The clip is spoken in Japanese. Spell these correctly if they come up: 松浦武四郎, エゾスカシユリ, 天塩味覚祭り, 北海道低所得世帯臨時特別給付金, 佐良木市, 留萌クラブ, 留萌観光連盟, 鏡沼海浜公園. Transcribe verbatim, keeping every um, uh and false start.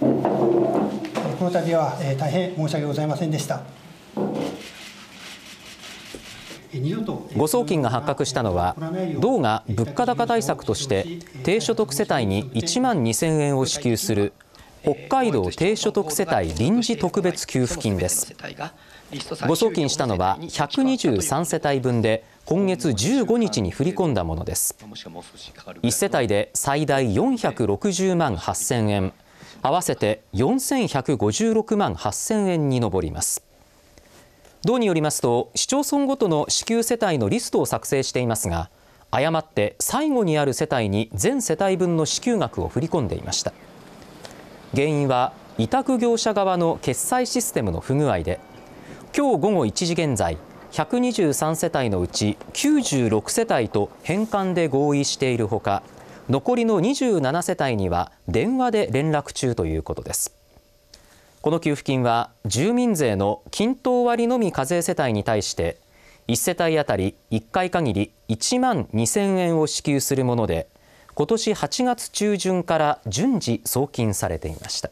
この度は大変申し訳ございませんでした。誤送金が発覚したのは、道が物価高対策として低所得世帯にいちまんにせんえんを支給する北海道低所得世帯臨時特別給付金です。誤送金したのはひゃくにじゅうさんせたいぶんで、今月じゅうごにちに振り込んだものです。いっせたいで最大よんひゃくろくじゅうまんはっせんえん、合わせてよんせんひゃくごじゅうろくまんはっせんえんに上ります。道によりますと、市町村ごとの支給世帯のリストを作成していますが、誤って最後にある世帯に全世帯分の支給額を振り込んでいました。原因は委託業者側の決済システムの不具合で、今日午後いちじ現在、ひゃくにじゅうさんせたいのうちきゅうじゅうろくせたいと返還で合意しているほか、残りのにじゅうななせたいには電話で連絡中ということです。この給付金は住民税の均等割のみ課税世帯に対していっせたいあたりいっかい限りいちまんにせんえんを支給するもので、今年はちがつちゅうじゅんから順次送金されていました。